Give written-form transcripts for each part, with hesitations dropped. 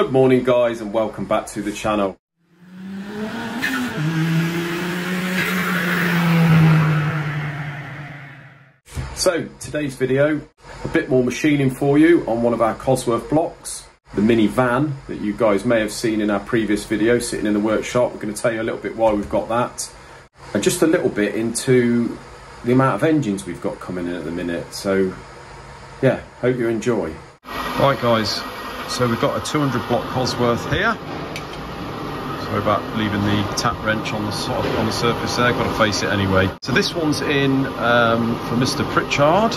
Good morning guys, and welcome back to the channel. So today's video, a bit more machining for you on one of our Cosworth blocks, the minivan that you guys may have seen in our previous video sitting in the workshop. We're going to tell you a little bit why we've got that, and just a little bit into the amount of engines we've got coming in at the minute. So yeah, hope you enjoy. Right guys, so we've got a 200 block Cosworth here. Sorry about leaving the tap wrench on the surface there, got to face it anyway. So this one's in for Mr. Pritchard.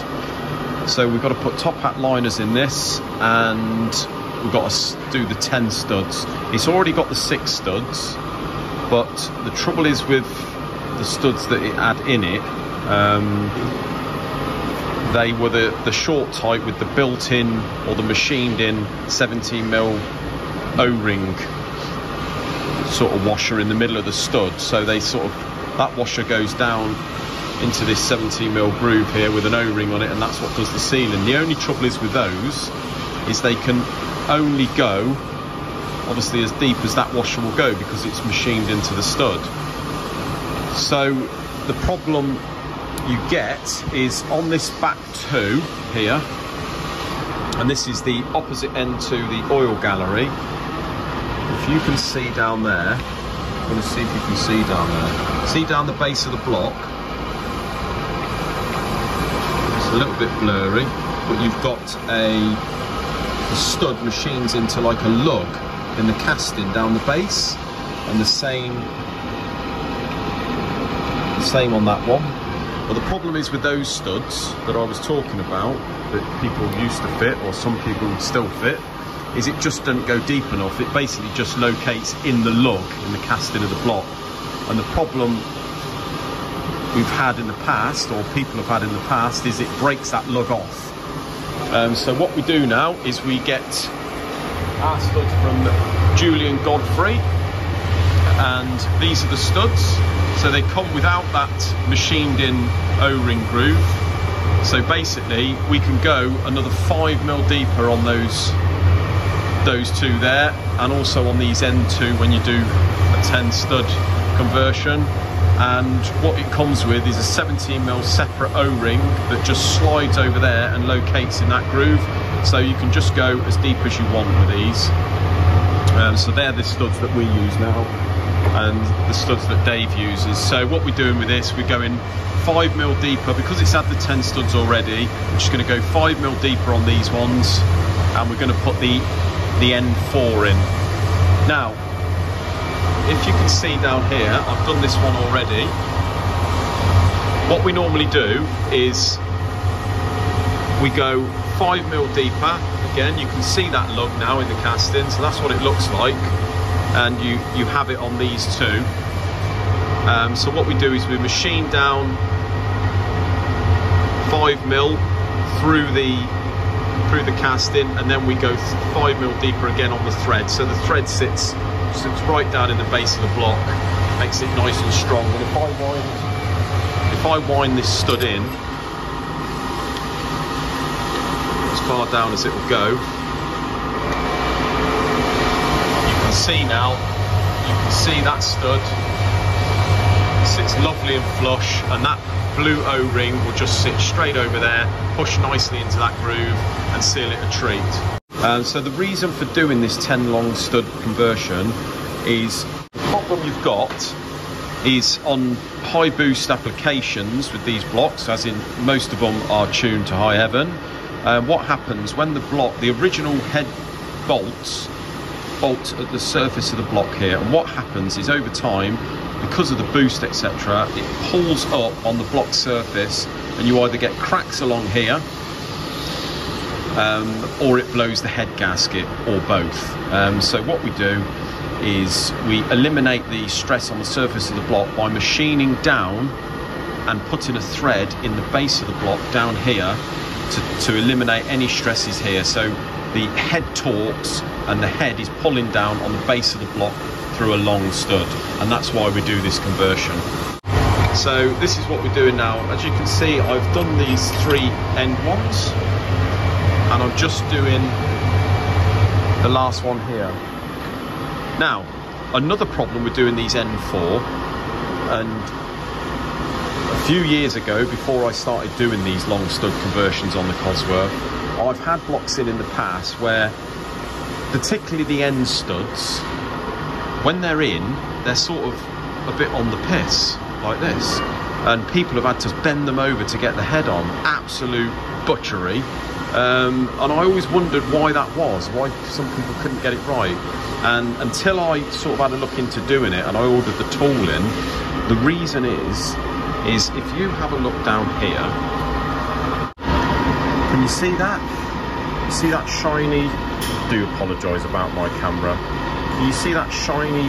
So we've got to put top hat liners in this, and we've got to do the 10 studs. It's already got the 6 studs, but the trouble is with the studs that it had in it, they were the short type with the built-in or the machined-in 17mm O-ring sort of washer in the middle of the stud. So they sort of, that washer goes down into this 17mm groove here with an O-ring on it, and that's what does the sealing. The only trouble is with those is they can only go, obviously, as deep as that washer will go because it's machined into the stud. So the problem you get is on this back two here, and this is the opposite end to the oil gallery. If you can see down there, I'm going to see if you can see down there, see down the base of the block, it's a little bit blurry, but you've got the stud machines into like a lug in the casting down the base, and the same on that one. Well, the problem is with those studs that I was talking about, that people used to fit, or some people still fit, is it just doesn't go deep enough. It basically just locates in the lug, in the casting of the block. And the problem we've had in the past, or people have had in the past, is it breaks that lug off. So what we do now is we get our studs from Julian Godfrey, and these are the studs. So they come without that machined in O-ring groove. So basically we can go another 5mm deeper on those two there, and also on these end two when you do a 10 stud conversion. And what it comes with is a 17mm separate O-ring that just slides over there and locates in that groove. So you can just go as deep as you want with these. So they're the studs that we use now, and the studs that Dave uses. So what we're doing with this, we're going 5mm deeper, because it's had the 10 studs already. We're just going to go 5mm deeper on these ones, and we're going to put the end 4 in. Now, if you can see down here, I've done this one already. What we normally do is we go 5mm deeper. Again, you can see that lug now in the casting, so that's what it looks like. And you have it on these two. So what we do is we machine down 5mm through the casting, and then we go 5mm deeper again on the thread. So the thread sits right down in the base of the block, makes it nice and strong. And if I wind this stud in as far down as it will go, see now, you can see that stud sits lovely and flush, and that blue O-ring will just sit straight over there, push nicely into that groove and seal it a treat. So the reason for doing this 10 long stud conversion is the problem you've got is on high boost applications with these blocks, as in most of them are tuned to high heaven. What happens when the block, the original head bolt at the surface of the block here, and what happens is over time, because of the boost etc, it pulls up on the block surface, and you either get cracks along here or it blows the head gasket, or both. So what we do is we eliminate the stress on the surface of the block by machining down and putting a thread in the base of the block down here to eliminate any stresses here. So the head torques and the head is pulling down on the base of the block through a long stud, and that's why we do this conversion. So this is what we're doing now. As you can see, I've done these 3 end ones, and I'm just doing the last one here. Now, another problem with doing these N4, and a few years ago, before I started doing these long stud conversions on the Cosworth, I've had blocks in the past where, particularly the end studs, when they're in, they're sort of a bit on the piss, like this. And people have had to bend them over to get the head on. Absolute butchery. And I always wondered why that was, why some people couldn't get it right. And until I sort of had a look into doing it and I ordered the tool in, the reason is if you have a look down here, can you see that? You see that shiny, I do apologise about my camera. You see that shiny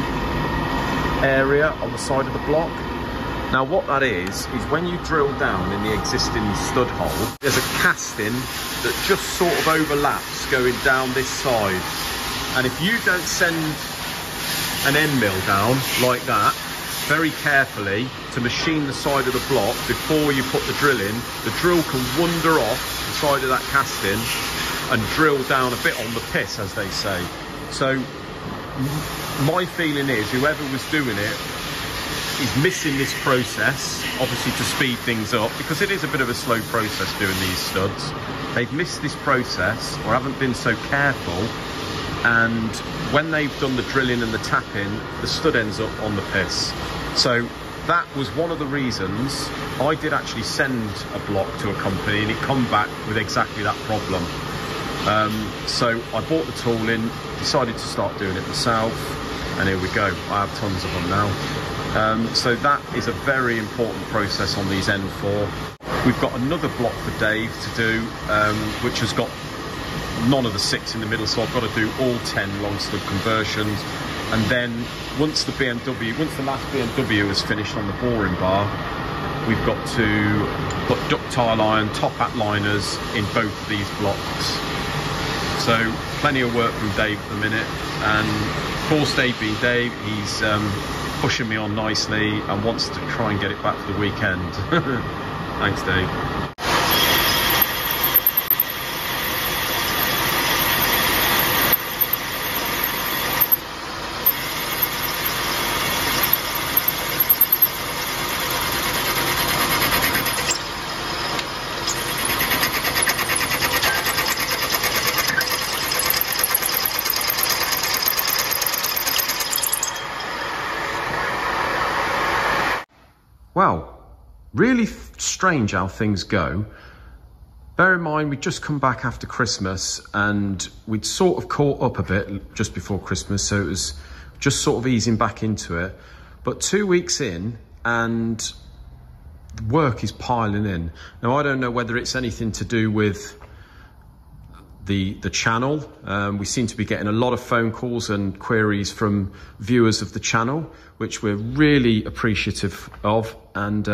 area on the side of the block? Now what that is when you drill down in the existing stud hole, there's a casting that just sort of overlaps going down this side. And if you don't send an end mill down like that, very carefully, to machine the side of the block before you put the drill in, the drill can wander off the side of that casting and drill down a bit on the piss, as they say. So my feeling is whoever was doing it is missing this process, obviously to speed things up, because it is a bit of a slow process doing these studs. They've missed this process or haven't been so careful, and when they've done the drilling and the tapping, the stud ends up on the piss. So that was one of the reasons I did actually send a block to a company and it come back with exactly that problem. So I bought the tool in, decided to start doing it myself, and here we go, I have tons of them now. So that is a very important process on these N4. We've got another block for Dave to do, which has got none of the 6 in the middle, so I've got to do all 10 long stud conversions. And then once the BMW, once the last BMW is finished on the boring bar, we've got to put ductile iron, top hat liners in both of these blocks. So plenty of work from Dave at the minute. And of course, Dave being Dave, he's pushing me on nicely and wants to try and get it back for the weekend. Thanks, Dave. Wow, really strange how things go. Bear in mind, we'd just come back after Christmas and we'd sort of caught up a bit just before Christmas, so it was just sort of easing back into it. But 2 weeks in and the work is piling in. Now, I don't know whether it's anything to do with the channel. We seem to be getting a lot of phone calls and queries from viewers of the channel, which we're really appreciative of. And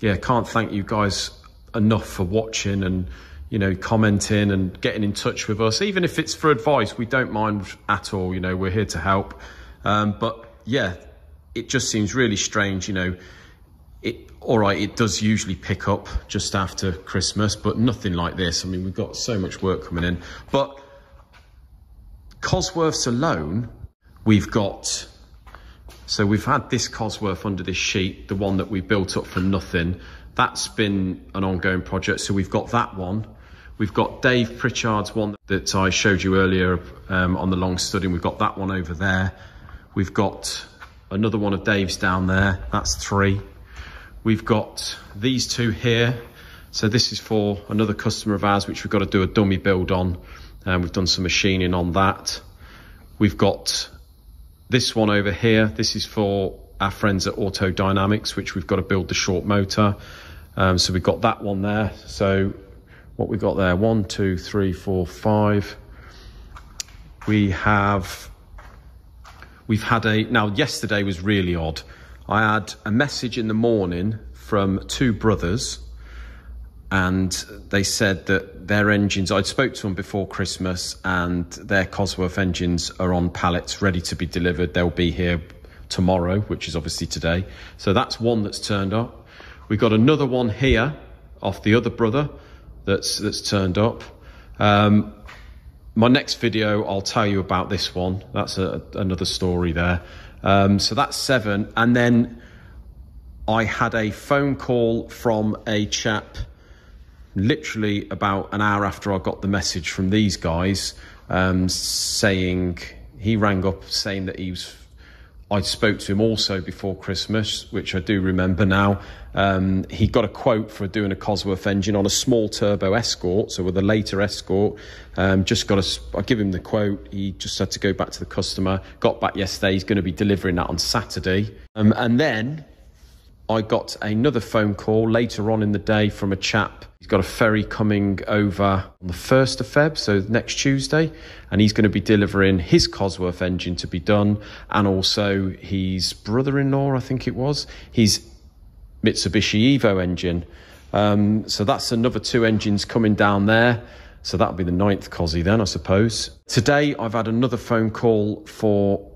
yeah, can't thank you guys enough for watching and, you know, commenting and getting in touch with us. Even if it's for advice, we don't mind at all, you know, we're here to help. But yeah, it just seems really strange, you know. All right, it does usually pick up just after Christmas, but nothing like this. I mean, we've got so much work coming in. But Cosworths alone, we've got... So we've had this Cosworth under this sheet, the one that we built up from nothing. That's been an ongoing project, so we've got that one. We've got Dave Pritchard's one that I showed you earlier on the long studding. We've got that one over there. We've got another one of Dave's down there. That's 3. We've got these 2 here. So this is for another customer of ours, which we've got to do a dummy build on. We've done some machining on that. We've got this one over here. This is for our friends at Auto Dynamics, which we've got to build the short motor. So we've got that one there. So what we've got there, 1, 2, 3, 4, 5. We've had a, now yesterday was really odd. I had a message in the morning from 2 brothers, and they said that their engines, I'd spoke to them before Christmas, and their Cosworth engines are on pallets ready to be delivered. They'll be here tomorrow, which is obviously today. So that's one that's turned up. We've got another one here off the other brother that's turned up. My next video, I'll tell you about this one. That's another story there. So that's 7. And then I had a phone call from a chap literally about an hour after I got the message from these guys, saying, he rang up saying that he was, I spoke to him also before Christmas, which I do remember now. He got a quote for doing a Cosworth engine on a small turbo Escort, so with a later Escort. I give him the quote. He just had to go back to the customer. Got back yesterday. He's going to be delivering that on Saturday. And then I got another phone call later on in the day from a chap. He's got a ferry coming over on the 1st of Feb, so next Tuesday, and he's going to be delivering his Cosworth engine to be done, and also his brother-in-law, I think it was, his Mitsubishi Evo engine. So that's another 2 engines coming down there. So that'll be the 9th Cosy then, I suppose. Today, I've had another phone call for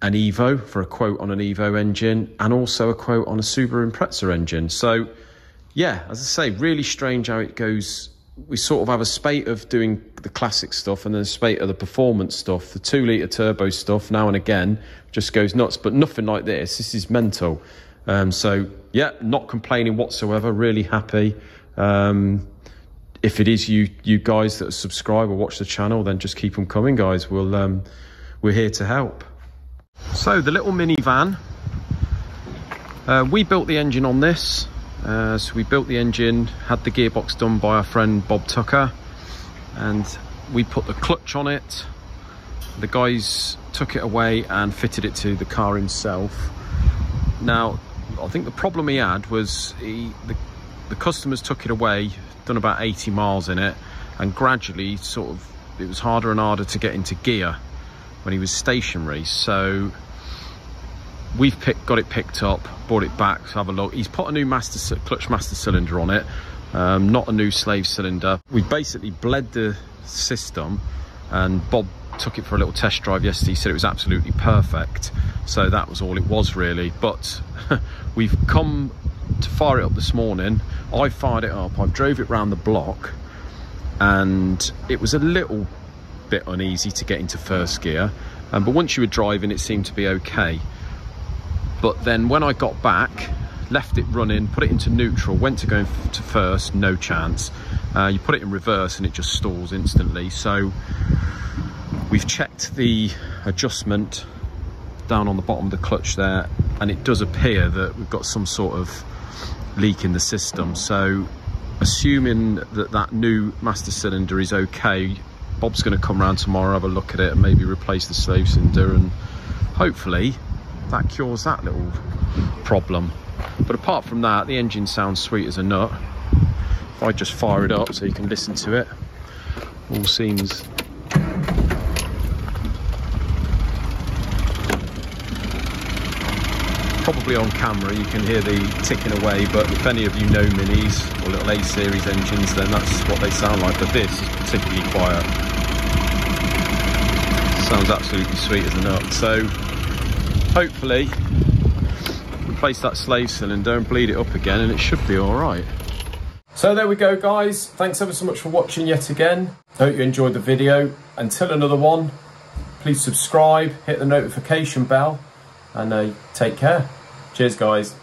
an Evo, for a quote on an Evo engine, and also a quote on a Subaru Impreza engine. So yeah, as I say, really strange how it goes. We sort of have a spate of doing the classic stuff and then a spate of the performance stuff, the 2-litre turbo stuff now and again, just goes nuts, but nothing like this. This is mental. So yeah, not complaining whatsoever, really happy. If it is you guys that subscribe or watch the channel, then just keep them coming, guys. We're here to help. So the little minivan, we built the engine on this. So we built the engine, had the gearbox done by our friend Bob Tucker, and we put the clutch on it. The guys took it away and fitted it to the car himself. Now, I think the problem he had was the customers took it away, done about 80 miles in it, and gradually it was harder and harder to get into gear when he was stationary. So we've got it picked up, brought it back to have a look. He's put a new clutch master cylinder on it, not a new slave cylinder. We basically bled the system, and Bob took it for a little test drive yesterday. He said it was absolutely perfect. So that was all it was, really. But we've come to fire it up this morning. I fired it up, I've drove it round the block, and it was a little bit uneasy to get into first gear. But once you were driving, it seemed to be okay. But then when I got back, left it running, put it into neutral, went to go to first, no chance. You put it in reverse and it just stalls instantly. So we've checked the adjustment down on the bottom of the clutch there, and it does appear that we've got some sort of leak in the system. So assuming that that new master cylinder is okay, Bob's going to come round tomorrow, have a look at it, and maybe replace the slave cylinder, and hopefully that cures that little problem. But apart from that, the engine sounds sweet as a nut. If I just fire it up so you can listen to it, all seems probably on camera. You can hear the ticking away, but if any of you know minis or little A-series engines, then that's what they sound like. But this is particularly quiet. Sounds absolutely sweet as a nut. So hopefully replace that slave cylinder and bleed it up again, and it should be all right. So there we go, guys. Thanks ever so much for watching yet again. I hope you enjoyed the video. Until another one, please subscribe, hit the notification bell, and take care. Cheers, guys.